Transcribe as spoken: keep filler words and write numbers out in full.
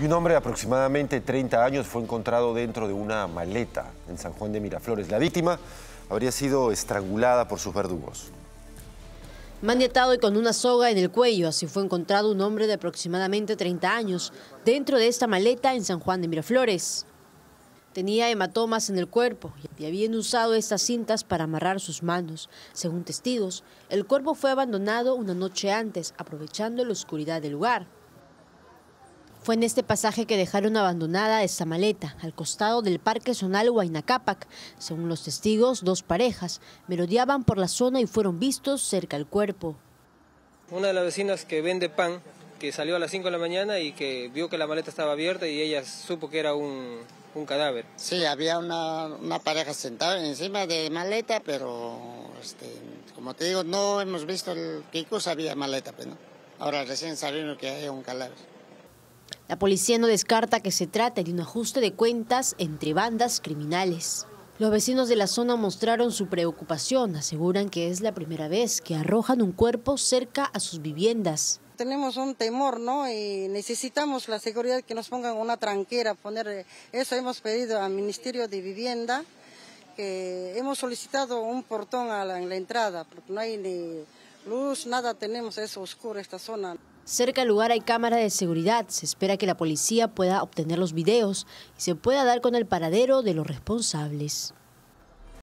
Y un hombre de aproximadamente treinta años fue encontrado dentro de una maleta en San Juan de Miraflores. La víctima habría sido estrangulada por sus verdugos. Maniatado y con una soga en el cuello, así fue encontrado un hombre de aproximadamente treinta años dentro de esta maleta en San Juan de Miraflores. Tenía hematomas en el cuerpo y habían usado estas cintas para amarrar sus manos. Según testigos, el cuerpo fue abandonado una noche antes, aprovechando la oscuridad del lugar. Fue en este pasaje que dejaron abandonada esta maleta, al costado del parque zonal Huayna Cápac. Según los testigos, dos parejas merodeaban por la zona y fueron vistos cerca al cuerpo. Una de las vecinas que vende pan, que salió a las cinco de la mañana y que vio que la maleta estaba abierta y ella supo que era un, un cadáver. Sí, había una, una pareja sentada encima de maleta, pero este, como te digo, no hemos visto el, qué cosa había maleta, pues, ¿no? Ahora recién sabemos que hay un cadáver. La policía no descarta que se trate de un ajuste de cuentas entre bandas criminales. Los vecinos de la zona mostraron su preocupación. Aseguran que es la primera vez que arrojan un cuerpo cerca a sus viviendas. Tenemos un temor, ¿no? Y necesitamos la seguridad, que nos pongan una tranquera, poner eso. Hemos pedido al Ministerio de Vivienda, que hemos solicitado un portón a la, en la entrada, porque no hay ni luz, nada tenemos, es oscuro esta zona. Cerca del lugar hay cámara de seguridad. Se espera que la policía pueda obtener los videos y se pueda dar con el paradero de los responsables.